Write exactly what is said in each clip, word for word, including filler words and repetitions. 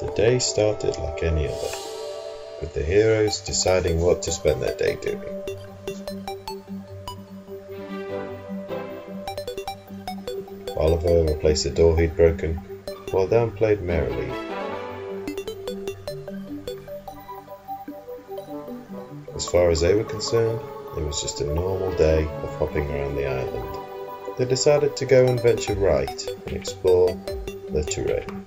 The day started like any other, with the heroes deciding what to spend their day doing. Oliver replaced the door he'd broken, while Dan played merrily. As far as they were concerned, it was just a normal day of hopping around the island. They decided to go and venture right and explore the terrain.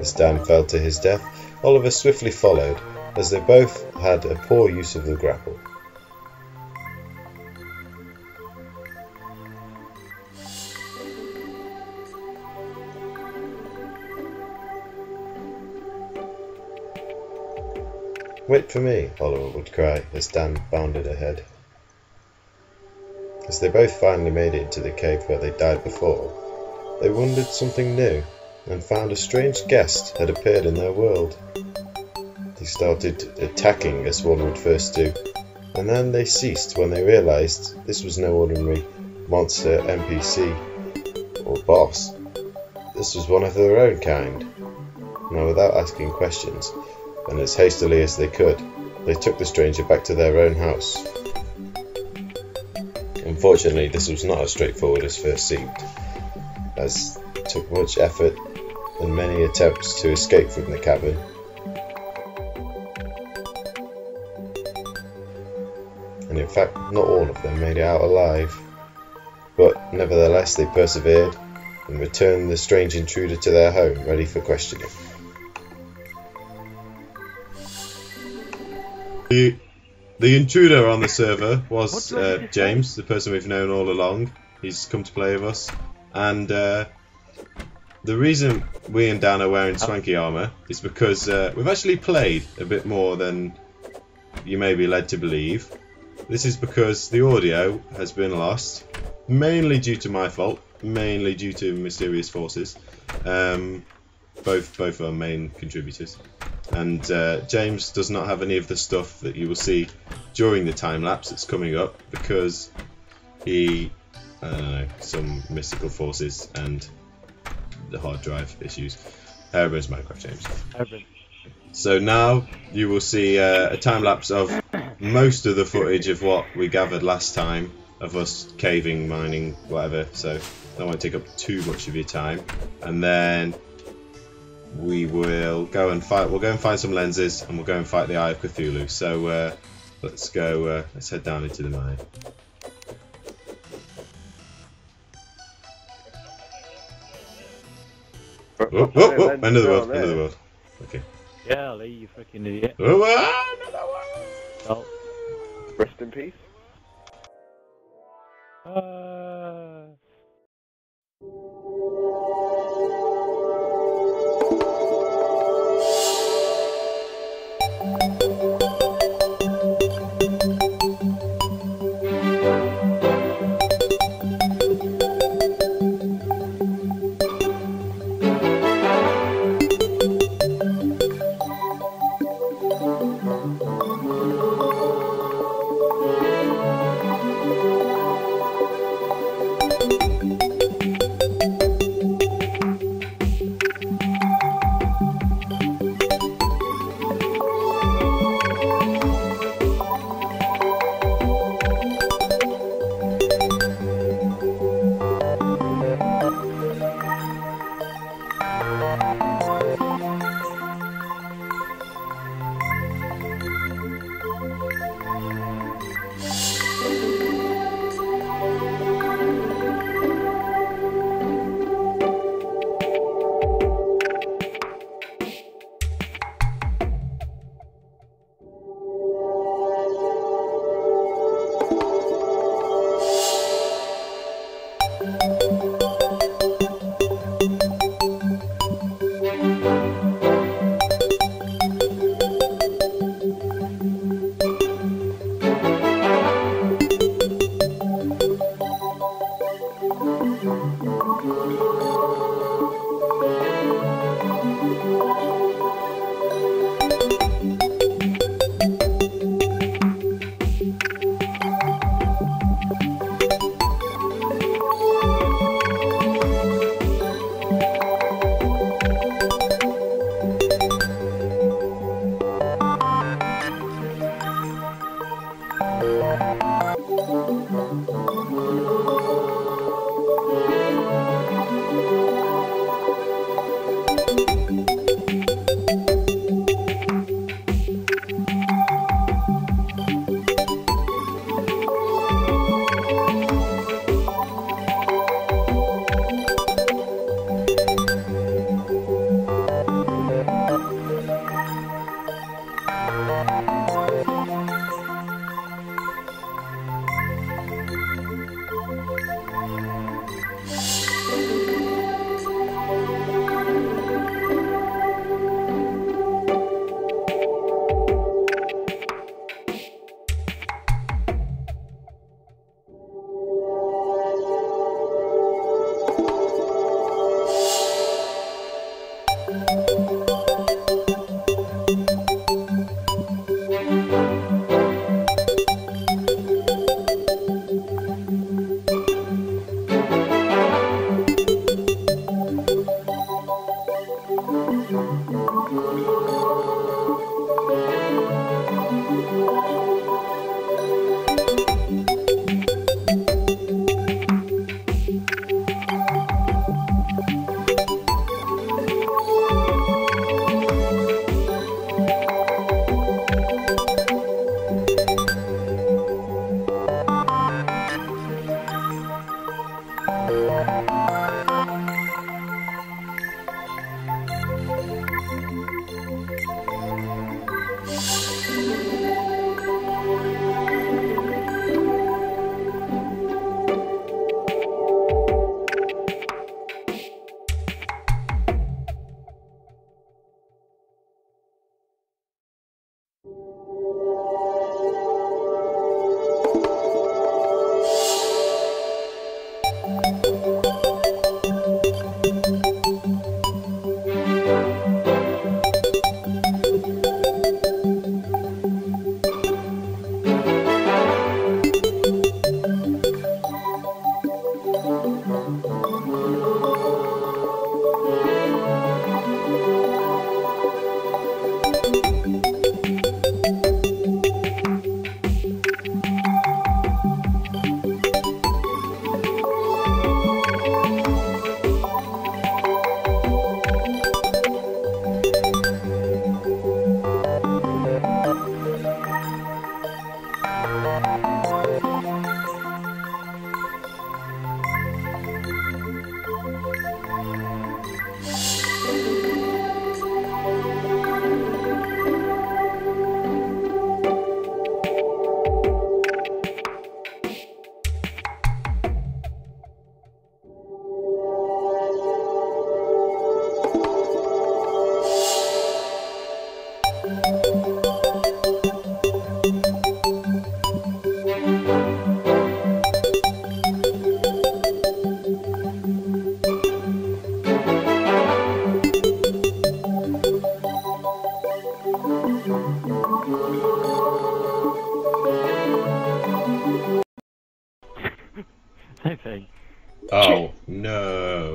As Dan fell to his death, Oliver swiftly followed, as they both had a poor use of the grapple. "Wait for me," Oliver would cry, as Dan bounded ahead. As they both finally made it into the cave where they died before, they wondered something new, and found a strange guest had appeared in their world. They started attacking as one would first do, and then they ceased when they realised this was no ordinary monster, N P C, or boss. This was one of their own kind. Now, without asking questions, and as hastily as they could, they took the stranger back to their own house. Unfortunately, this was not as straightforward as first seemed, as it took much effort and many attempts to escape from the cabin. And in fact, not all of them made it out alive. But nevertheless, they persevered and returned the strange intruder to their home, ready for questioning. The, the intruder on the server was uh, James, the person we've known all along. He's come to play with us. And uh, the reason we and Dan are wearing swanky armour is because uh, we've actually played a bit more than you may be led to believe. This is because the audio has been lost, mainly due to my fault, mainly due to mysterious forces. Um, both both are main contributors. And uh, James does not have any of the stuff that you will see during the time lapse that's coming up, because he, I don't know, some mystical forces and the hard drive issues. Everyone's Minecraft James. Everybody. So now you will see uh, a time lapse of most of the footage of what we gathered last time of us caving, mining, whatever. So that won't take up too much of your time. And then we will go and fight. We'll go and find some lenses, and we'll go and fight the Eye of Cthulhu. So uh, let's go. Uh, let's head down into the mine. Whoop, whoop, whoop. Another world, another world. Okay. Yeah, Lee, you freaking idiot. Oh, ah, another world! Oh. Rest in peace. Uh...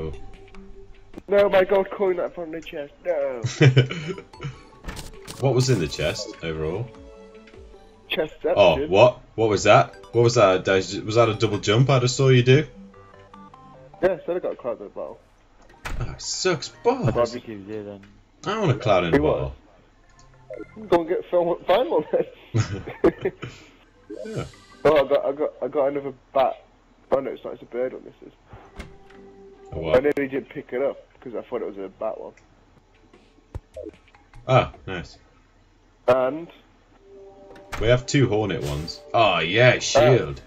no. No, my gold coin up from the chest, no. What was in the chest overall? Chest up. Oh, dude. What? What was that? What was that? Was that a double jump I just saw you do? Yeah, I said I got a cloud in a bottle. Oh, it sucks balls. Barbecue, yeah, then. I want a cloud in a bottle. Go and get some final then. Yeah. Oh, I got, I got, I got another bat. Oh no, it's not. It's a bird one. This is. Oh, wow. I nearly didn't pick it up because I thought it was a bat one. Ah, nice. And we have two hornet ones. Oh yeah, shield.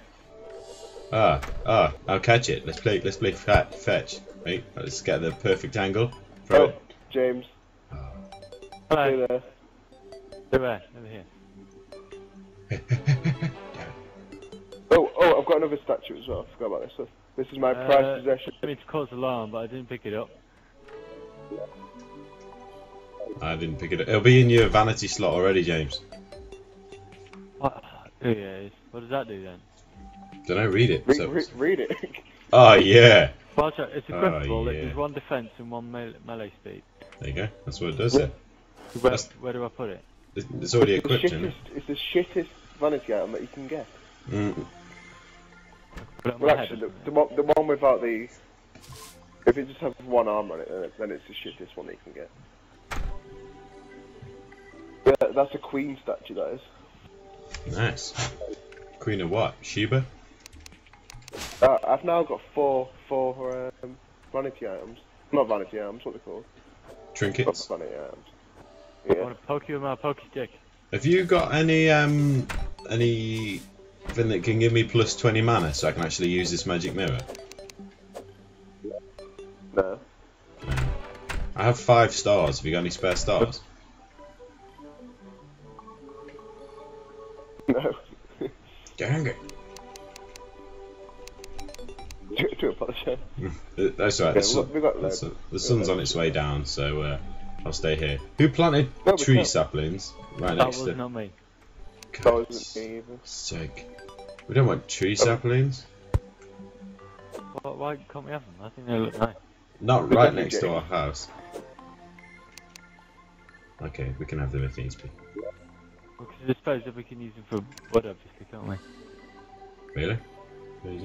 Ah, ah, I'll catch it. Let's play. Let's play fat, fetch. Wait, let's get the perfect angle. Throw oh, it. James. Oh. Hello. There. Over here. oh, oh, I've got another statue as well. I forgot about this one. This is my uh, prized possession. I mean to cause alarm, but I didn't pick it up. I didn't pick it up. It'll be in your vanity slot already, James. What? Oh, yeah. What does that do then? Don't I read it? Read, so re read it. Oh yeah. Well, it's a grip ball. It does one defense and one me melee speed. There you go. That's what it does there. Where, where do I put it? It's, it's already it's equipped. The shittest, it? It's the shittest vanity item that you can get. Mm. Well, actually, the, the, one, the one without the, if it just has one arm on it, then it's the shittest one that you can get. Yeah, that's a queen statue, that is. Nice. Queen of what? Sheba? Uh, I've now got four four um, vanity items. Not vanity items. What are they called? Trinkets. Not vanity items. Yeah. I want to poke you with my poke stick. Have you got any um any thing that can give me plus twenty mana so I can actually use this magic mirror? No. I have five stars. Have you got any spare stars? No. Dang it. Do, do apologize. That's alright. Yeah, the, got, the, the, the sun's on its way down, so. Uh, I'll stay here. Who planted no, tree can't. saplings right that next to... That was not me. God, that wasn't me either. Sake. We don't want tree oh. saplings. Why, why can't we have them? I think they look nice. Not we right next to our house. Okay, we can have them if needs be. Well, because I suppose that we can use them for wood, obviously, can't we? Really? Really? Is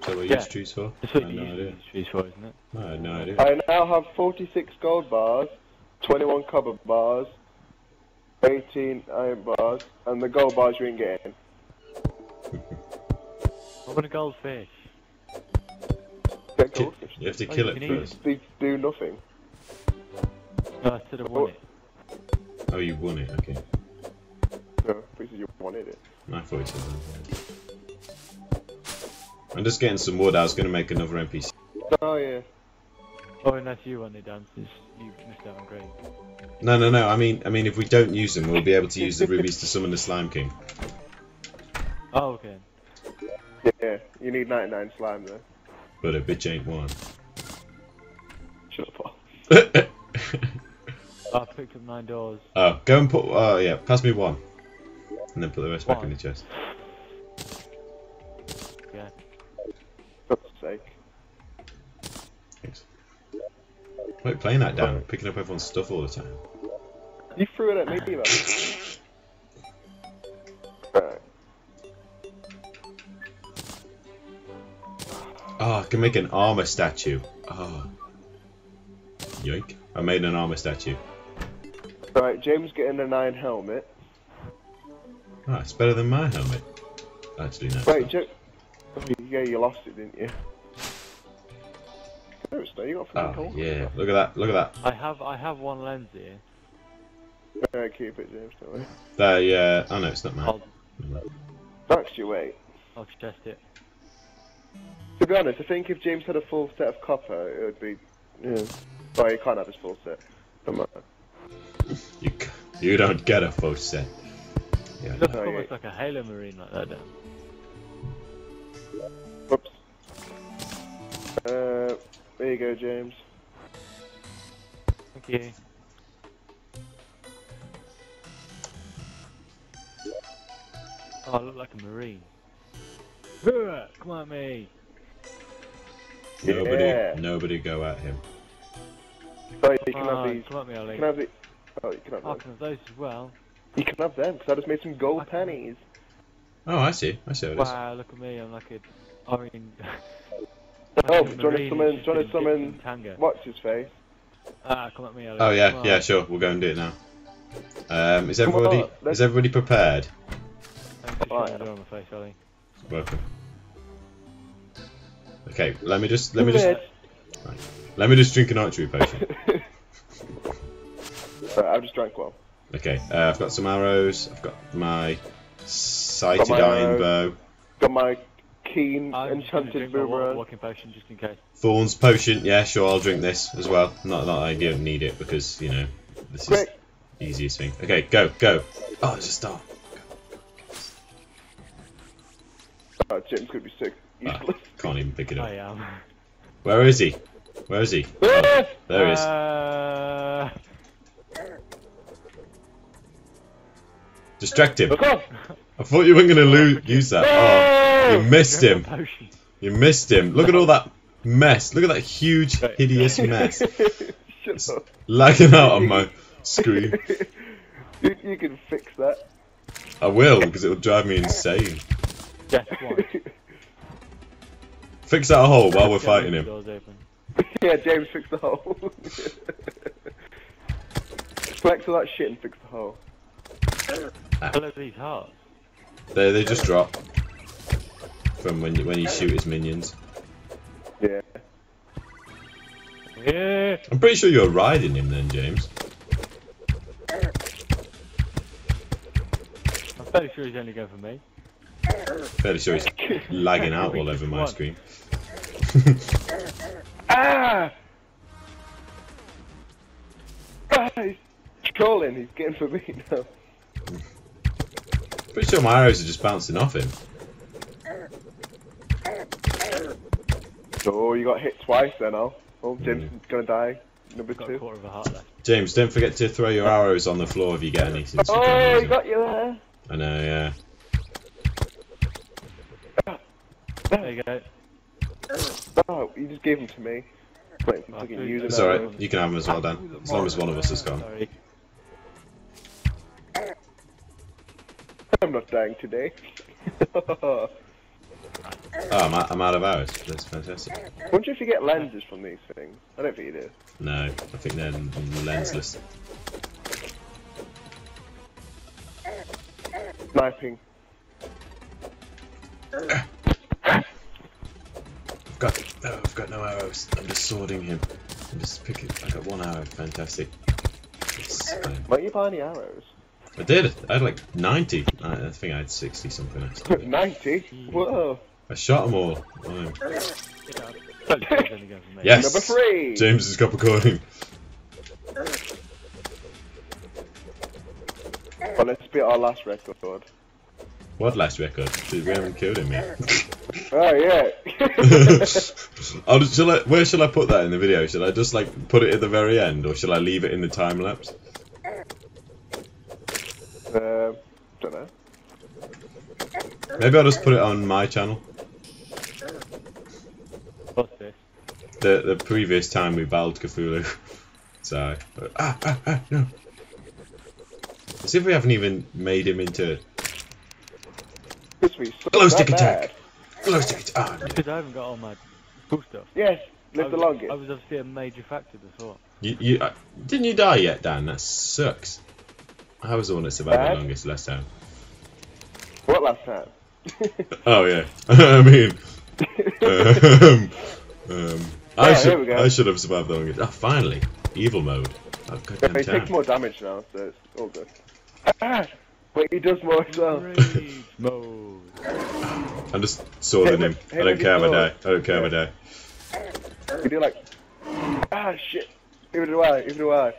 that what you yeah. use trees for? That's what I had you no use trees for, isn't it? I had no idea. I now have forty-six gold bars. twenty-one copper bars, eighteen iron bars, and the gold bars you ain't getting. I want a goldfish. Get goldfish. You have to oh, kill it first. They do nothing. No, I should have won it. Oh, you won it, okay. No, because you wanted it. I thought you did. I'm just getting some wood, I was going to make another N P C. Oh, yeah. Oh, and that's you on the dances. You missed out on green. No, no, no. I mean, I mean, if we don't use them, we'll be able to use the rubies to summon the Slime King. Oh, okay. Yeah, you need ninety-nine slime though. But a bitch ain't one. Shut up. I picked up nine doors. Oh, go and put. Oh, yeah. Pass me one, and then put the rest one. back in the chest. Yeah. For God's sake. Thanks. Wait, playing that down, picking up everyone's stuff all the time. You threw it at me, man. Right. Oh, I can make an armor statue. Oh. Yoink. I made an armor statue. Alright, James getting an iron helmet. Ah, oh, it's better than my helmet. Actually, no. Wait, James. Yeah, you lost it, didn't you? You got oh, cold. Yeah, look at that, look at that. I have I have one lens here. Uh, keep it, James, don't we? There, yeah. Oh no, it's not mine. Actually, wait. I'll test it. To be honest, I think if James had a full set of copper, it would be... Yeah. Sorry, you can't have his full set. Don't matter. You, you don't get a full set. Yeah, it looks no, almost you... like a Halo Marine like that, Dan. Oops. Uh... There you go, James. Thank you. Oh, I look like a marine. Come at me! Yeah. Nobody, nobody go at him. Sorry, you can oh, have these. Come on, me, Ollie. Can have the... Oh, you can have those. I can have those as well. You can have them, because I just made some gold can... pennies. Oh, I see. I see what wow, it is. Wow, look at me. I'm like an orange... Oh, do you want to summon, do you want to summon, summon watch his face? Ah, come at me, Oliver. Oh yeah, yeah, sure, we'll go and do it now. Um, is everybody, on, is everybody prepared? Oh, yeah. On my face, Ollie. Welcome. Okay, let me just, let me just, right. let me just drink an archery potion. Sorry, I've just drank one. Okay, uh, I've got some arrows, I've got my sighted got my iron bow. Got my... Keen, I'm enchanted boomerang. Walking potion just in case. Thorns potion, yeah, sure, I'll drink this as well. Not that I don't need it because you know this Quick. is the easiest thing. Okay, go, go. Oh, it's a star. Oh, James could be sick. Oh, can't even pick it up. I am. Where is he? Where is he? Oh, there he is. Uh... Distract him. I thought you weren't gonna lose use that. Oh. You missed him. You missed him. Look at all that mess. Look at that huge, hideous mess. It's lagging out on my screen. You, you can fix that. I will, because it'll drive me insane. Death one. Fix that hole while we're fighting him. Yeah, James, fix the hole. Flex all that shit and fix the hole. Ah. What are these hearts? They, they just drop. From when you, when you shoot his minions. Yeah. Yeah. I'm pretty sure you're riding him then, James. I'm fairly sure he's only going for me. Fairly sure he's lagging out all over my screen. Ah! Ah! He's trolling. He's getting for me now. Pretty sure my arrows are just bouncing off him. Oh, you got hit twice then, Al. Oh, James mm. is gonna die. Number got two. A quarter of a heart left. James, don't forget to throw your arrows on the floor if you get any. Since oh, you got you there. I know, yeah. There you go. Oh, you just gave them to me. Wait, I'm fucking using them. It's alright, you can have them as well, Dan. As long as one of us is gone. Sorry. I'm not dying today. Oh, I'm out, I'm out of arrows. That's fantastic. I wonder if you get lenses from these things. I don't think you do. No, I think they're lensless. Sniping. I've got no, I've got no arrows. I'm just swording him. I'm just picking. I got one arrow. Fantastic. Um... Won't you buy any arrows? I did. I had like ninety. I, I think I had sixty something. Actually. ninety? Whoa. I shot them all. Oh. Yes. Number three. James has got recording. Well, let's be our last record. What last record? We haven't killed him yet. Oh yeah. I'll just, shall I, where shall I put that in the video? Should I just like put it at the very end, or shall I leave it in the time lapse? Uh, don't know. Maybe I'll just put it on my channel. What's this? The, the previous time we battled Cthulhu. So, ah, ah, ah, no. As if we haven't even made him into... Glow stick attack! Glow stick attack! Because I haven't got all my cool stuff. Yes, live the longest. I was obviously a major factor before. You, you, uh, didn't you die yet, Dan? That sucks. I was the one that survived Dad? the longest last time. What last time? Oh yeah. I mean, um, um, I, oh, should, I should have survived the longest. Oh, finally, evil mode. Oh, yeah, he takes more damage now, so it's all good. Ah, but he does more as well. Mode. I'm just swording him. Hey, I don't care if I die. I don't care if yeah. I die. You do like, ah shit. Even do I. Even do I.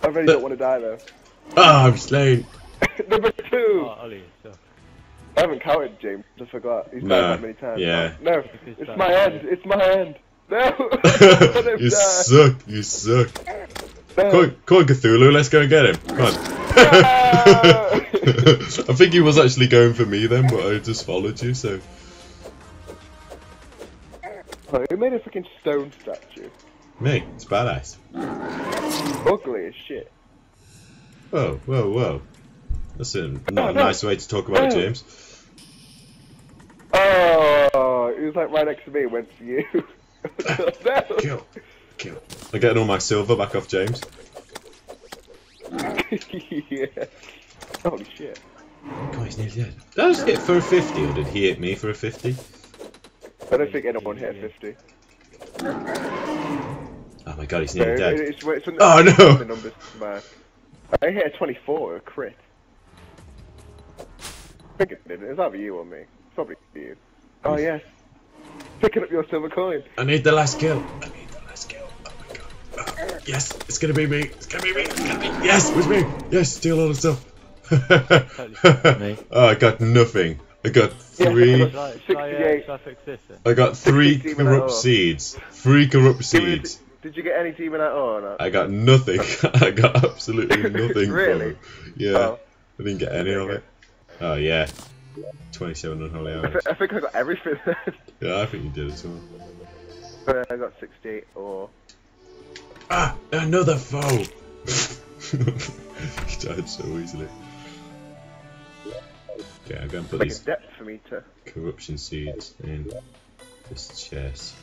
I really but, don't want to die though. Ah, oh, I'm slain. Number two. Oh, Ollie, I haven't counted, James. I forgot. He's no. died that many times. Yeah. No, no. It's, it's my end. It. It's my end. No. You suck. You suck. No. Come, on, come on, Cthulhu. Let's go and get him. Come on. Ah! I think he was actually going for me then, but I just followed you. So. Oh, who made a freaking stone statue? Me. It's badass. Ugly as shit. Whoa, whoa, whoa. That's a, not a nice way to talk about it, James. Oh, it was like right next to me. It went for you. No. Kill. Kill. I'm getting all my silver back off James. Yeah. Holy shit. God, he's nearly dead. Did I just hit for a fifty, or did he hit me for a fifty? I don't think anyone hit a fifty. Oh my god, he's nearly no, dead. It's, it's, it's oh no! The numbers, I hit a twenty-four, a crit. I think it didn't. Is that you or me? It's probably you. Oh yes. Picking up your silver coin. I need the last kill. I need the last kill. Oh my god. Oh, yes, it's gonna be me. It's gonna be me. It's gonna be me. Yes, it was me. Yes, steal all the stuff. Oh, I got nothing. I got three. Yeah, I, I, uh, I got three corrupt seeds. Three corrupt seeds. Did you get any demon at all? Or not? I got nothing. I got absolutely nothing. Really? From yeah. Oh. I didn't get any of it. Oh yeah. Twenty-seven unholy hours. I, th I think I got everything. Yeah, I think you did as well. But I got sixty-eight or. Ah, another foe. He died so easily. Okay, I'm going to put like these a depth for me to... corruption seeds in this chest.